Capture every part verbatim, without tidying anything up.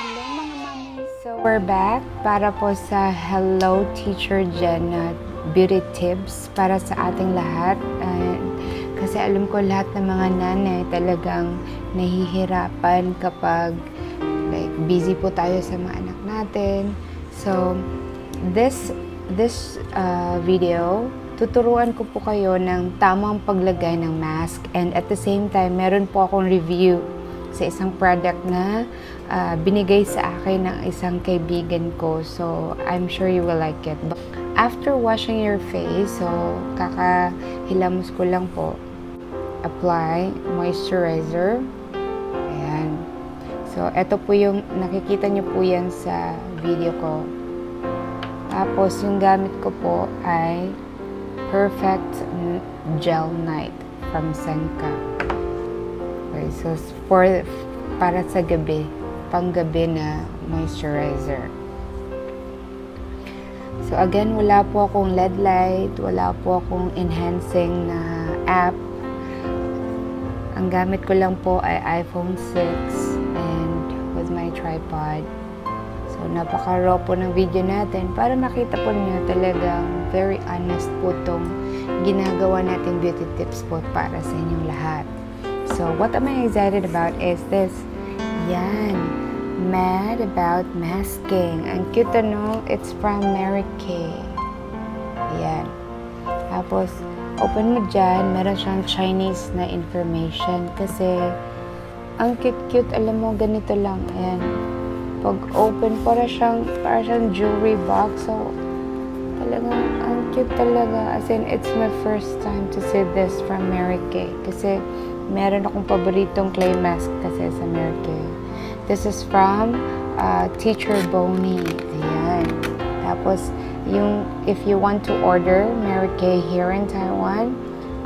Hello mga mami! So we're back para po sa Hello Teacher Jenna Beauty Tips para sa ating lahat. Uh, kasi alam ko lahat ng mga nanay talagang nahihirapan kapag like busy po tayo sa mga anak natin. So this, this uh, video, tuturuan ko po kayo ng tamang paglagay ng mask. And at the same time, meron po akong review sa isang product na uh, binigay sa akin ng isang kaibigan ko. So, I'm sure you will like it. But after washing your face, so, kakahilamos ko lang po, apply moisturizer. Ayan. So, eto po yung, nakikita nyo po yan sa video ko. Tapos, yung gamit ko po ay Perfect Gel Night from Senka. Okay, so for, para sa gabi, panggabi na moisturizer. So again, wala po akong L E D light, wala po akong enhancing na app. Ang gamit ko lang po ay iPhone six and with my tripod. So napaka-raw po ng video natin para makita po niyo talagang very honest po itong ginagawa natin beauty tips po para sa inyong lahat. So, what am I excited about is this. Yan. Mad About Masking. Ang cute, no? It's from Mary Kay. Yan. Tapos, open mo dyan. Meron siyang Chinese na information. Kasi, ang cute-cute. Alam mo, ganito lang. Ayan. Pag open, para siyang, para siyang jewelry box. So, talagang, ang cute talaga. As in, it's my first time to see this from Mary Kay. Kasi, meron akong paboritong clay mask kasi sa Mary Kay. This is from uh, Teacher Bonnie. Ayan. Tapos, yung, if you want to order Mary Kay here in Taiwan,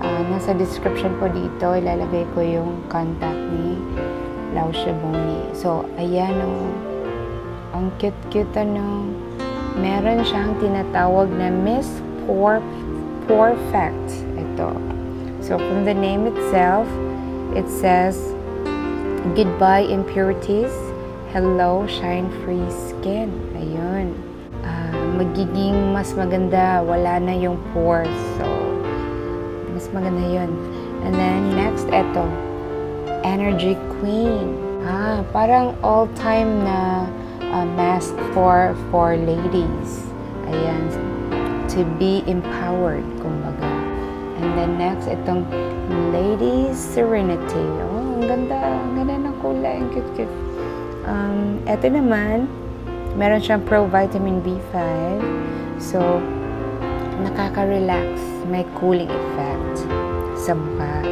uh, nasa description po dito, ilalagay ko yung contact ni Lausha Bonnie. So, ayan o. Oh, ang cute-cute ano. Meron siyang tinatawag na Miss Poorfect. Ito. So, from the name itself, it says, goodbye impurities, hello shine-free skin. Ayun. Uh, magiging mas maganda, wala na yung pores. So, mas maganda yun. And then, next, eto. Energy Queen. Ah, parang all-time na uh, mask for, for ladies. Ayan. To be empowered, kumbaga. And then next, itong Ladies' Serenity. Oh, ang ganda. Ang ganda ng kulay. Ang cute-cute. Um, ito naman, meron siyang pro-vitamin B five. So, nakaka-relax. May cooling effect sa mukha.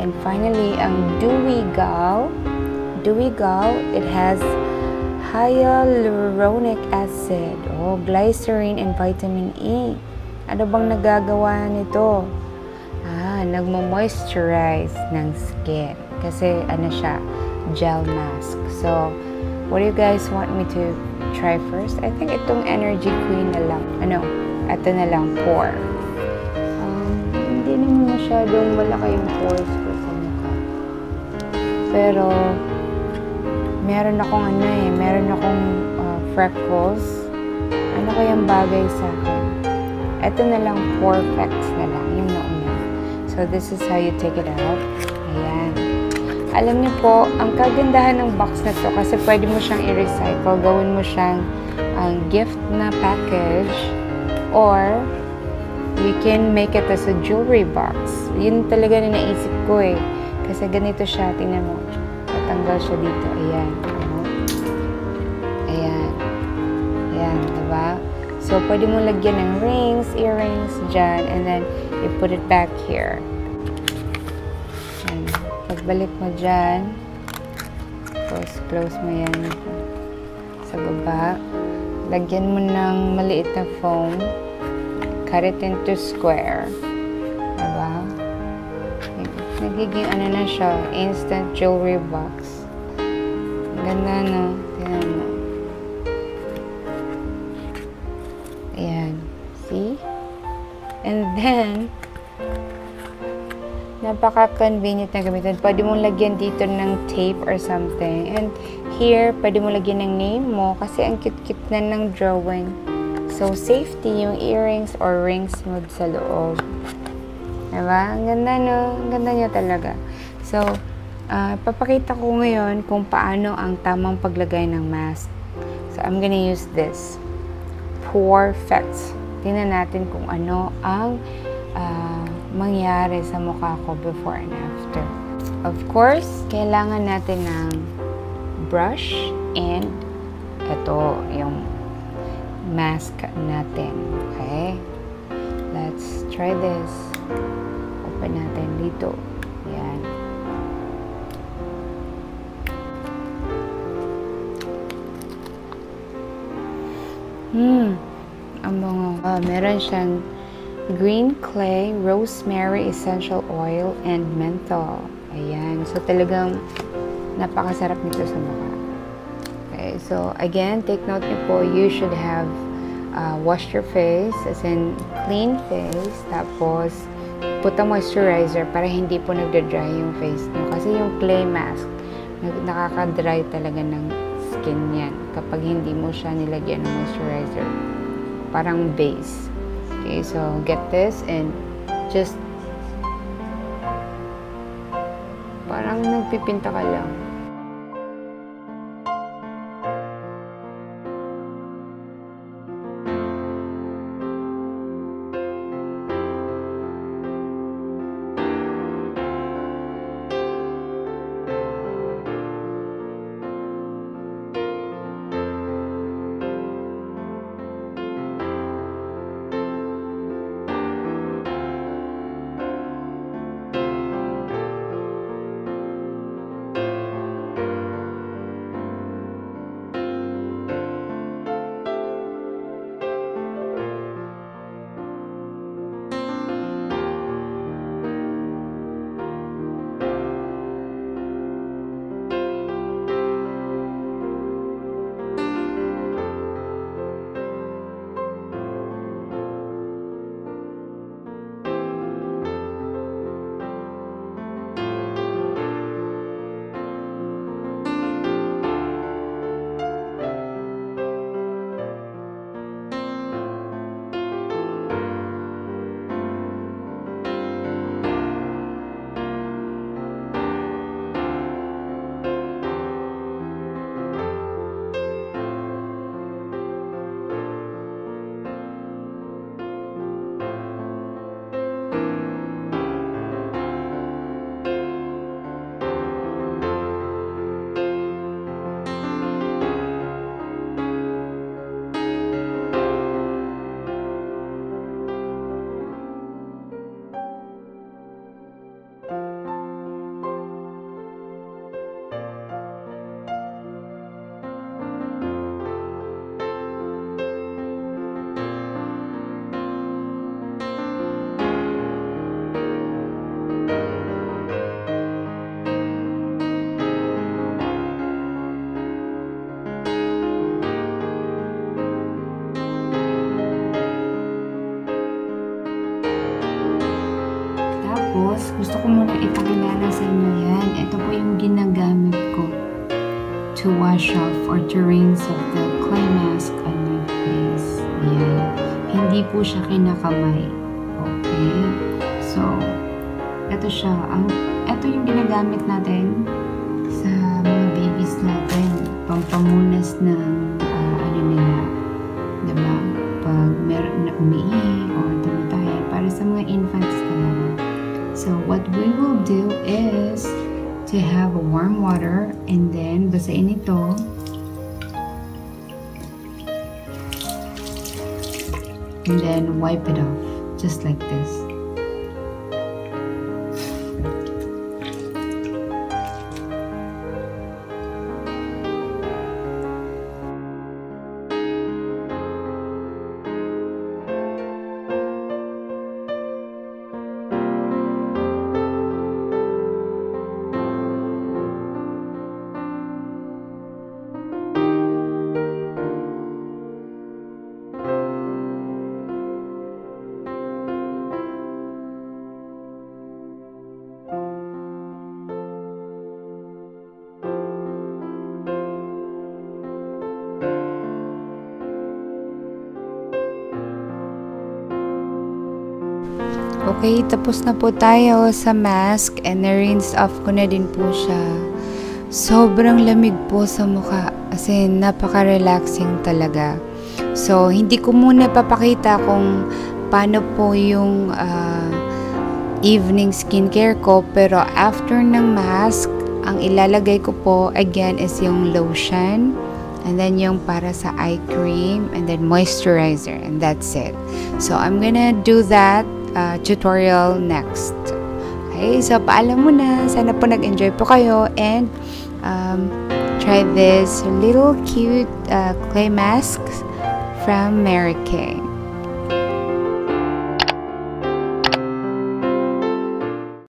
And finally, ang Dewy Glow. Dewy Glow, it has hyaluronic acid. Oh, glycerin and vitamin E. Ano bang nagagawa nito? Ah, nagmo-moisturize ng skin. Kasi, ano siya, gel mask. So, what do you guys want me to try first? I think itong Energy Queen na lang. Ano? Ito na lang, pore. Um, hindi naman masyadong malaki yung pores ko sa mukha. Pero, meron akong ano eh, meron akong uh, freckles. Ano kayang bagay sa akin? Ito na lang, Perfect na lang, yung noon. So, this is how you take it out. Ayan. Alam niyo po, ang kagandahan ng box na to kasi pwede mo siyang i-recycle. Gawin mo siyang um, gift na package or you can make it as a jewelry box. Yun talaga na naisip ko eh. Kasi ganito siya. Tingnan mo. Patanggal siya dito. Ayan. Ayan. Ayan. Diba? So, pwede mo lagyan ng rings, earrings, dyan, and then you put it back here. And pagbalik mo dyan, tapos close mo yan sa baba. Lagyan mo ng maliit na foam. Cut it into square. Diba? Nagiging ano na siya, instant jewelry box. Ganda na. Tingnan mo. Ayan. See? And then, Napaka-convenient na gamitin. Pwede mong lagyan dito ng tape or something. And here, pwede mong lagyan ng name mo kasi ang cute-cute na ng drawing. So, safety yung earrings or rings mo sa loob. Diba? Ang ganda, no? Ang ganda niya talaga. So, uh, papakita ko ngayon kung paano ang tamang paglagay ng mask. So, I'm gonna use this. Perfect. Tingnan natin kung ano ang uh, mangyari sa mukha ko before and after. Of course, kailangan natin ng brush and ito yung mask natin. Okay? Let's try this. Open natin dito. Ayan. Hmm. Ang bango. Uh, meron siyang green clay, rosemary essential oil, and menthol. Ayan. So, talagang napakasarap nito sa mukha. Okay. So, again, take note niyo po, you should have uh, washed your face, as in clean face. Tapos, put a moisturizer para hindi po nagda-dry yung face niyo. Kasi yung clay mask, nakaka-dry talaga ng skin yan kapag hindi mo siya nilagyan ng moisturizer. Parang base. Okay, so get this and just parang nagpipinta ka lang. Gusto ko muna ipakilala sa inyo yan. Ito po yung ginagamit ko to wash off or to rinse off the clay mask on my face. Ayan. Hindi po siya kinakamay. Okay? So, ito siya. Ang, ito yung ginagamit natin sa mga babies natin. Pampamunas ng uh, ano nila. Diba? Pag meron na umiihi o tumatay. Para sa mga infants talaga. So, what we will do is to have warm water and then basahin ito. And then wipe it off, just like this. Okay, tapos na po tayo sa mask and na-rinse off ko na din po siya. Sobrang lamig po sa mukha. As in, napaka-relaxing talaga. So, hindi ko muna papakita kung paano po yung uh, evening skincare ko. Pero after ng mask, ang ilalagay ko po again is yung lotion. And then yung para sa eye cream and then moisturizer, and that's it. So I'm gonna do that uh, tutorial next. Okay, so paalam muna. Sana po nag-enjoy po kayo and um, try this little cute uh, clay mask from Mary Kay.